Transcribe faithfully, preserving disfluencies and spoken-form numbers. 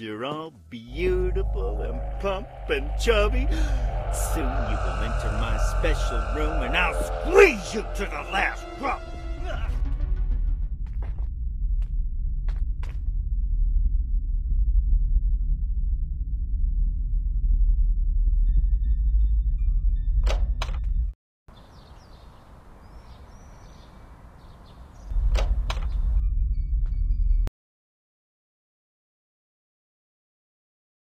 you're all beautiful and plump and chubby. Soon you will enter my special room and I'll squeeze you to the last drop.